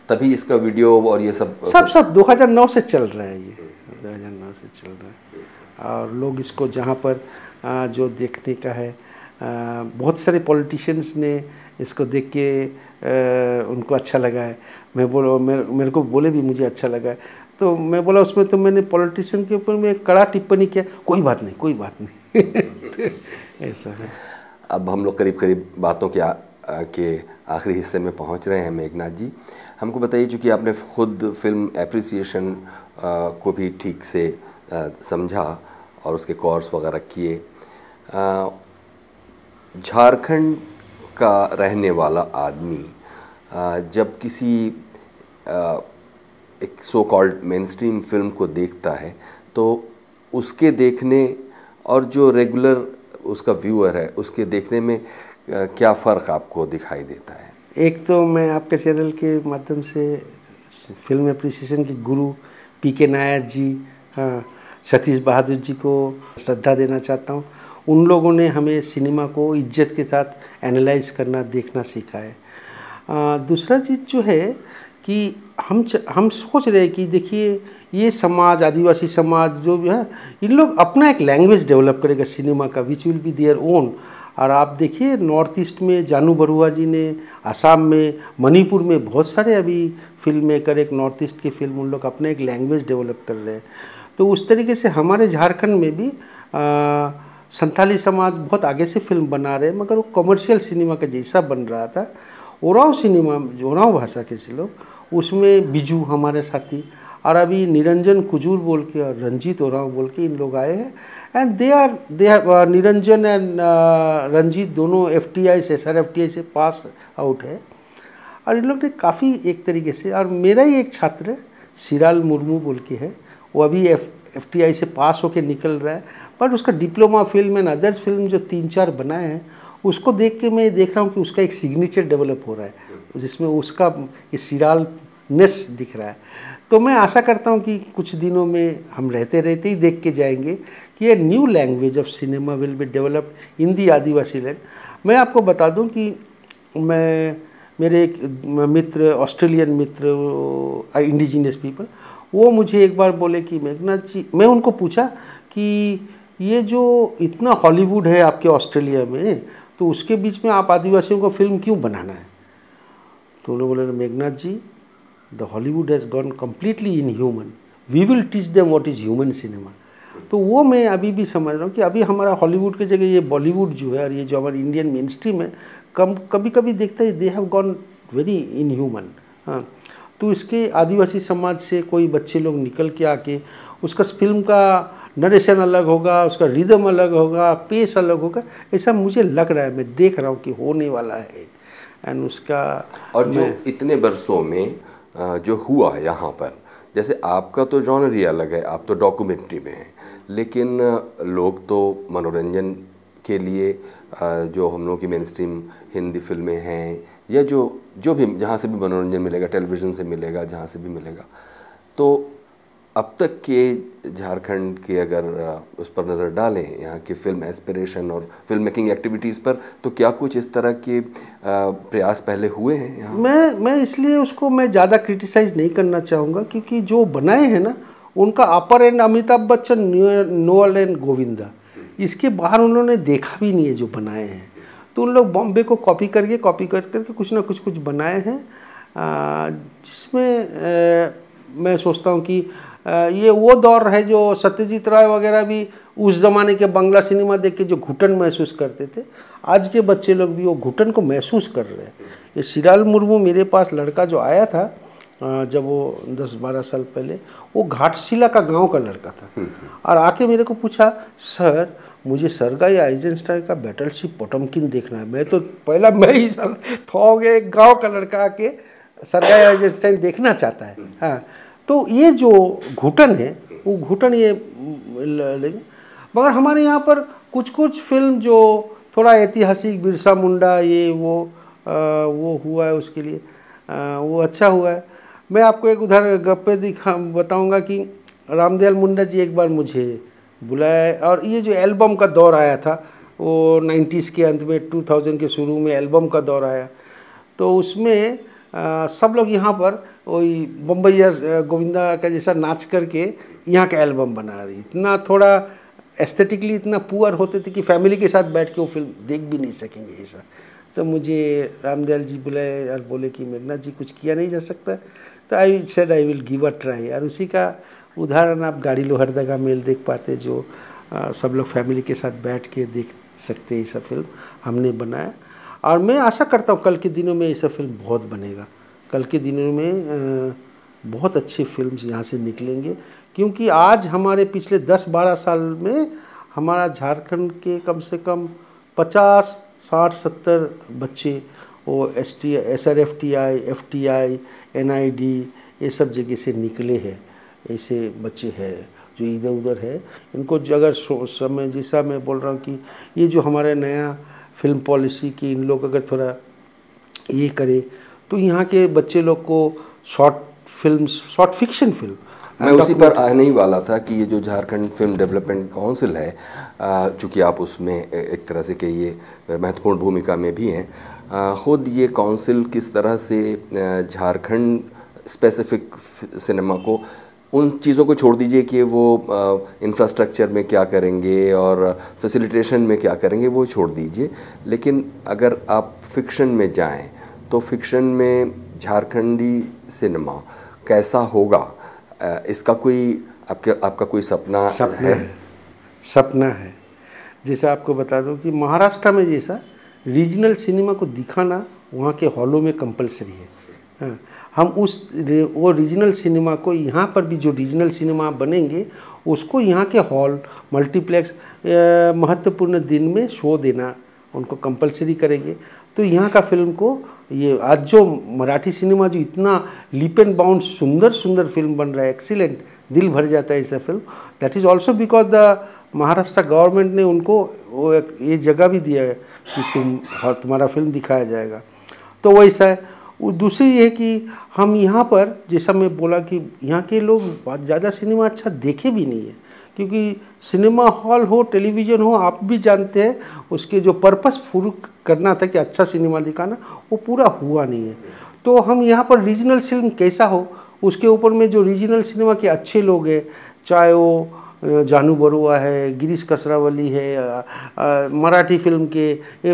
तभी इसका वीडियो और ये सब 2009 से चल रहा है, ये 2009 से चल रहा है। और लोग इसको जहाँ पर जो देखने का है, बहुत सारे पॉलिटिशियंस ने इसको देख के उनको अच्छा लगा है। मैं बोला, मेरे को बोले भी मुझे अच्छा लगा है। तो मैं बोला उसमें तो मैंने पॉलिटिशियन के ऊपर मैं कड़ा टिप्पणी किया, कोई बात नहीं, कोई बात नहीं। तो ऐसा है। अब हम लोग करीब करीब बातों के आखिरी हिस्से में पहुंच रहे हैं। मेघनाथ जी, हमको बताइए, चूँकि आपने खुद फिल्म एप्रिसिएशन को भी ठीक से समझा और उसके कोर्स वगैरह किए, झारखंड का रहने वाला आदमी जब किसी एक so called mainstream film को देखता है तो उसके देखने और जो रेगुलर उसका व्यूअर है उसके देखने में क्या फ़र्क आपको दिखाई देता है? एक तो मैं आपके चैनल के माध्यम से फिल्म एप्रिसिएशन के गुरु पीके नायर जी, हाँ, सतीश बहादुर जी को श्रद्धा देना चाहता हूँ। उन लोगों ने हमें सिनेमा को इज्जत के साथ एनालाइज करना, देखना सिखाया। दूसरा चीज़ जो है कि हम सोच रहे हैं कि देखिए ये समाज, आदिवासी समाज जो भी है, इन लोग अपना एक लैंग्वेज डेवलप करेगा सिनेमा का, which will be their own. और आप देखिए नॉर्थ ईस्ट में जाहनू बरुआ जी ने, असम में, मणिपुर में बहुत सारे अभी फिल्म मेकर, एक नॉर्थ ईस्ट की फिल्म, उन लोग अपना एक लैंग्वेज डेवलप कर रहे हैं। तो उस तरीके से हमारे झारखंड में भी संथाली समाज बहुत आगे से फिल्म बना रहे हैं मगर वो कमर्शियल सिनेमा का जैसा बन रहा था। ओराव सिनेमा, ओराव भाषा के लोग, उसमें बिजू हमारे साथी और अभी निरंजन कुजूर बोल के और रंजीत ओराव बोल के इन लोग आए हैं। And they are Niranjan and Ranjit दोनों एफटीआई से, SRFTI से पास आउट है और इन लोग ने काफ़ी एक तरीके से। और मेरा ही एक छात्र सिराल मुर्मू बोल के है, वो अभी एफटीआई से पास होके निकल रहा है, पर उसका diploma film and others film जो 3-4 बनाए हैं उसको देख के मैं देख रहा हूँ कि उसका एक सिग्नेचर डेवलप हो रहा है जिसमें उसका ये सिरालनेस दिख रहा है। तो मैं आशा करता हूँ कि कुछ दिनों में हम रहते रहते ही देख के जाएंगे कि ये new language of cinema will be developed in the Adivasi land. मैं आपको बता दूँ कि मेरे एक मित्र, ऑस्ट्रेलियन मित्र, इंडिजिनियस पीपल, वो मुझे एक बार बोले कि मेघनाथ जी, मैं उनको पूछा कि ये जो इतना हॉलीवुड है आपके ऑस्ट्रेलिया में तो उसके बीच में आप आदिवासियों को फिल्म क्यों बनाना है? तो उन्होंने बोला, Meghnath ji, the Hollywood has gone completely inhuman, we will teach them what is human cinema. तो वो मैं अभी भी समझ रहा हूँ कि अभी हमारा हॉलीवुड की जगह ये बॉलीवुड जो है और ये जो हमारा इंडियन मेन स्ट्रीम है, कम कभी कभी देखता है they have gone very inhuman. हाँ, तो इसके आदिवासी समाज से कोई बच्चे लोग निकल के आके, उसका फिल्म का नरेशन अलग होगा, उसका रिदम अलग होगा, पेस अलग होगा, ऐसा मुझे लग रहा है, मैं देख रहा हूँ कि होने वाला है। एंड उसका और जो इतने बरसों में जो हुआ यहाँ पर, जैसे आपका तो जॉनर ही अलग है, आप तो डॉक्यूमेंट्री में हैं, लेकिन लोग तो मनोरंजन के लिए जो हम लोग की मेन स्ट्रीम हिंदी फिल्में हैं या जो भी, जहाँ से भी मनोरंजन मिलेगा, टेलीविज़न से मिलेगा, जहाँ से भी मिलेगा। तो अब तक के झारखंड के अगर उस पर नज़र डालें, यहाँ की फिल्म एस्पिरेशन और फिल्म मेकिंग एक्टिविटीज़ पर, तो क्या कुछ इस तरह के प्रयास पहले हुए हैं यहाँ? मैं इसलिए उसको मैं ज़्यादा क्रिटिसाइज़ नहीं करना चाहूँगा क्योंकि जो बनाए हैं ना उनका अपर एंड अमिताभ बच्चन, नोअल एंड गोविंदा, इसके बाहर उन्होंने देखा भी नहीं है जो बनाए हैं। तो उन लोग बॉम्बे को कॉपी करके कुछ ना कुछ बनाए हैं, जिसमें मैं सोचता हूँ कि ये वो दौर है जो सत्यजीत राय वगैरह भी उस ज़माने के बांग्ला सिनेमा देख के जो घुटन महसूस करते थे, आज के बच्चे लोग भी वो घुटन को महसूस कर रहे हैं। ये सिराल मुर्मू, मेरे पास लड़का जो आया था जब वो 10-12 साल पहले, वो घाटशिला का गांव का लड़का था और आके मेरे को पूछा, सर मुझे सरगाई आइजनस्टाइन का बैटलशिप पोटमकिन देखना है। मैं तो पहला मैं ही सर थो गए, एक गाँव का लड़का आके सरगाई आइजनस्टाइन देखना चाहता है। हाँ, तो ये जो घुटन है वो घुटन ये लेंगे। मगर हमारे यहाँ पर कुछ कुछ फिल्म जो थोड़ा ऐतिहासिक, बिरसा मुंडा ये वो हुआ है उसके लिए वो अच्छा हुआ है। मैं आपको एक उधर गप्पे दिखा बताऊँगा कि रामदयाल मुंडा जी एक बार मुझे बुलाया, और ये जो एल्बम का दौर आया था वो 90s के अंत में 2000 के शुरू में एल्बम का दौर आया, तो उसमें सब लोग यहाँ पर वही बम्बई या गोविंदा का जैसा नाच करके यहाँ का एल्बम बना रही, इतना थोड़ा एस्थेटिकली इतना पुअर होते थे कि फैमिली के साथ बैठ के वो फिल्म देख भी नहीं सकेंगे ऐसा। तो मुझे रामदयाल जी बुलाए और बोले कि मेघनाथ जी कुछ किया नहीं जा सकता, तो I said I will give a try. और उसी का उदाहरण आप गाड़ी लोहरदगा मेल देख पाते, जो सब लोग फैमिली के साथ बैठ के देख सकते, ये सब फिल्म हमने बनाया। और मैं आशा करता हूँ कल के दिनों में ये सब फिल्म बहुत बनेगा, कल के दिनों में बहुत अच्छी फिल्म्स यहाँ से निकलेंगे, क्योंकि आज हमारे पिछले 10-12 साल में हमारा झारखंड के कम से कम 50-60-70 बच्चे वो SRFTI, FTI, NID ये सब जगह से निकले हैं। ऐसे बच्चे हैं जो इधर उधर है, इनको अगर समय जैसा मैं बोल रहा हूँ कि ये जो हमारे नया फिल्म पॉलिसी की इन लोग अगर थोड़ा ये करें तो यहाँ के बच्चे लोग को शॉर्ट फिक्शन फिल्म। मैं उसी पर आने ही वाला था कि ये जो झारखंड फिल्म डेवलपमेंट काउंसिल है, चूँकि आप उसमें एक तरह से कहिए महत्वपूर्ण भूमिका में भी हैं, ख़ुद ये काउंसिल किस तरह से झारखंड स्पेसिफिक सिनेमा को, उन चीज़ों को छोड़ दीजिए कि वो इंफ्रास्ट्रक्चर में क्या करेंगे और फैसिलिटेशन में क्या करेंगे वो छोड़ दीजिए, लेकिन अगर आप फिक्शन में जाएं तो फिक्शन में झारखंडी सिनेमा कैसा होगा, इसका कोई आपका कोई सपना है। जैसे आपको बता दूं कि महाराष्ट्र में जैसा रीजनल सिनेमा को दिखाना वहाँ के हॉलों में कंपलसरी है। हाँ, हम वो रीजनल सिनेमा को यहाँ पर भी जो रीजनल सिनेमा बनेंगे उसको यहाँ के हॉल मल्टीप्लेक्स महत्वपूर्ण दिन में शो देना उनको कंपलसरी करेंगे। तो यहाँ का फिल्म को ये आज जो मराठी सिनेमा जो इतना लीप एंड बाउंड सुंदर सुंदर फिल्म बन रहा है, एक्सीलेंट, दिल भर जाता है ऐसा film, that is also because the Maharashtra government ने उनको वो ये जगह भी दिया है कि तुम्हारा फिल्म दिखाया जाएगा। तो वैसा है। दूसरी ये है कि हम यहाँ पर जैसा मैं बोला कि यहाँ के लोग ज़्यादा सिनेमा अच्छा देखे भी नहीं है, क्योंकि सिनेमा हॉल हो टेलीविज़न हो आप भी जानते हैं उसके जो पर्पस फुल करना था कि अच्छा सिनेमा दिखाना, वो पूरा हुआ नहीं है। तो हम यहाँ पर रीजनल फिल्म कैसा हो उसके ऊपर में जो रीजनल सिनेमा के अच्छे लोग हैं, चाहे वो जहनू बरुआ है, गिरीश कसरावली है, मराठी फिल्म के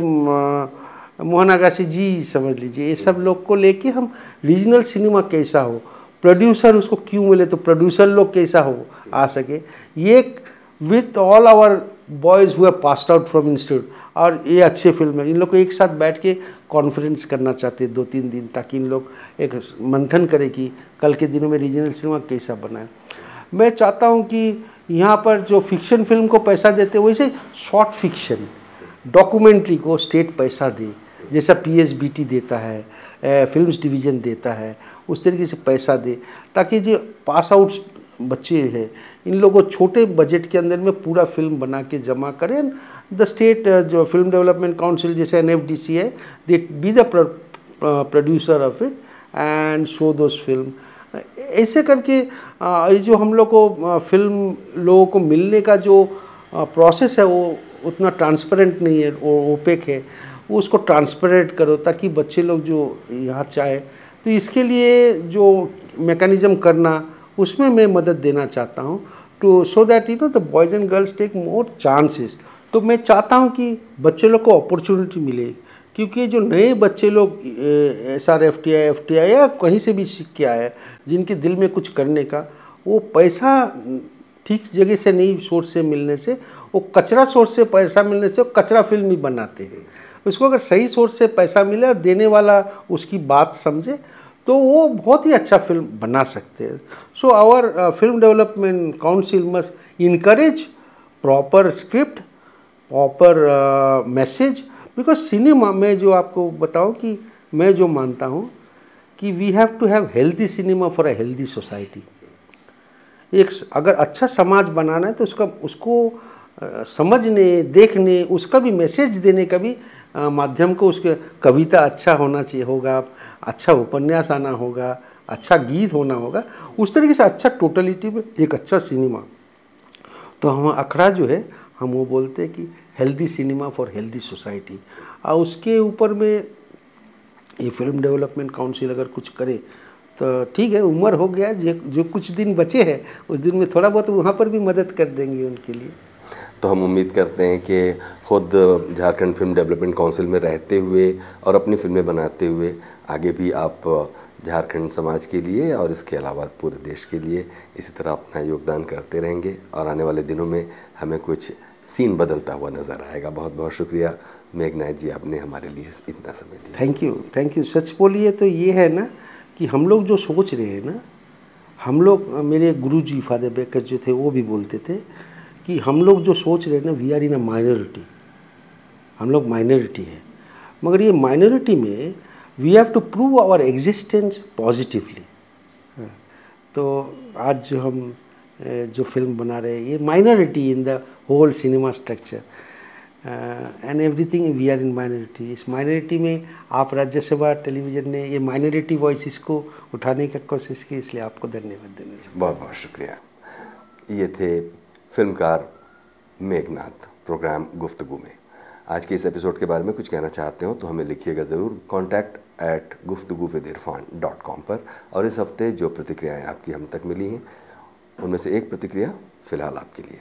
मोहन आगासी जी समझ लीजिए, ये सब लोग को लेके हम रीजनल सिनेमा कैसा हो, प्रोड्यूसर उसको क्यों मिले, तो प्रोड्यूसर लोग कैसा हो आ सके, ये विथ ऑल आवर बॉयज़ हुआ पास्ड आउट फ्रॉम इंस्टीट्यूट, और ये अच्छे फिल्म है। इन लोग को एक साथ बैठ के कॉन्फ्रेंस करना चाहते 2-3 दिन, ताकि इन लोग एक मंथन करें कि कल के दिनों में रीजनल सिनेमा कैसा बनाए। मैं चाहता हूँ कि यहाँ पर जो फिक्शन फिल्म को पैसा देते वैसे शॉर्ट फिक्शन डॉक्यूमेंट्री को स्टेट पैसा दे, जैसा PSBT देता है, फिल्म्स डिवीज़न देता है, उस तरीके से पैसा दे, ताकि जो पास आउट बच्चे हैं इन लोगों को छोटे बजट के अंदर में पूरा फिल्म बना के जमा करें। द स्टेट जो फिल्म डेवलपमेंट काउंसिल जैसे NFDC है, they be the producer of it and show those film. ऐसे करके ये जो हम लोग को फिल्म लोगों को मिलने का जो प्रोसेस है वो उतना ट्रांसपेरेंट नहीं है, वो ओपेक है, वो उसको ट्रांसपेरेंट करो ताकि बच्चे लोग जो यहाँ चाहे, तो इसके लिए जो मैकेनिज्म करना उसमें मैं मदद देना चाहता हूँ, to so that you know the boys and girls take more chances. तो मैं चाहता हूँ कि बच्चे लोग को अपॉर्चुनिटी मिले, क्योंकि जो नए बच्चे लोग SRFTI, FTI या कहीं से भी सीख के आए, जिनके दिल में कुछ करने का, वो पैसा ठीक जगह से नहीं सोर्स से मिलने से, वो कचरा सोर्स से पैसा मिलने से वो कचरा फिल्म ही बनाते हैं। उसको अगर सही सोर्स से पैसा मिले और देने वाला उसकी बात समझे, तो वो बहुत ही अच्छा फिल्म बना सकते हैं. So our film development council must encourage proper script, proper message, because cinema में जो आपको बताऊं कि मैं जो मानता हूँ कि we have to have healthy cinema for a healthy society. एक अगर अच्छा समाज बनाना है तो उसको समझने, देखने, उसका भी मैसेज देने का भी माध्यम को उसके कविता अच्छा होना चाहिए होगा, अच्छा उपन्यास आना होगा, अच्छा गीत होना होगा. उस तरीके से अच्छा टोटलिटी में एक अच्छा सिनेमा. तो हम अखड़ा जो है हम वो बोलते हैं कि healthy cinema for healthy society. और उसके ऊपर में ये फिल्म डेवलपमेंट काउंसिल अगर कुछ करे तो ठीक है, उम्र हो गया, जो कुछ दिन बचे हैं उस दिन में थोड़ा बहुत वहाँ पर भी मदद कर देंगे उनके लिए. तो हम उम्मीद करते हैं कि खुद झारखंड फिल्म डेवलपमेंट काउंसिल में रहते हुए और अपनी फिल्में बनाते हुए आगे भी आप झारखंड समाज के लिए और इसके अलावा पूरे देश के लिए इसी तरह अपना योगदान करते रहेंगे और आने वाले दिनों में हमें कुछ सीन बदलता हुआ नज़र आएगा. बहुत बहुत शुक्रिया मेघनाथ जी, आपने हमारे लिए इतना समय दिया. Thank you, thank you. सच बोलिए तो ये है ना कि हम लोग जो सोच रहे हैं ना, हम लोग, मेरे गुरुजी फादर बेकर जो थे वो भी बोलते थे कि हम लोग जो सोच रहे हैं ना, we are in a minority, हम लोग माइनॉरिटी है, मगर ये माइनॉरिटी में we have to prove our existence positively. तो आज जो हम जो फिल्म बना रहे हैं ये minority in the whole cinema structure and everything, we are in minority. इस माइनॉरिटी में आप राज्यसभा टेलीविज़न ने ये माइनॉरिटी वॉइसेस को उठाने की कोशिश की, इसलिए आपको धन्यवाद देना चाहिए. बहुत बहुत शुक्रिया. ये थे फिल्मकार मेघनाथ प्रोग्राम गुफ्तगू में. आज के इस एपिसोड के बारे में कुछ कहना चाहते हो तो हमें लिखिएगा ज़रूर contact@guftagoovidirfan.com पर. और इस हफ्ते जो प्रतिक्रियाएँ आपकी हम तक मिली हैं उनमें से एक प्रतिक्रिया फ़िलहाल आपके लिए.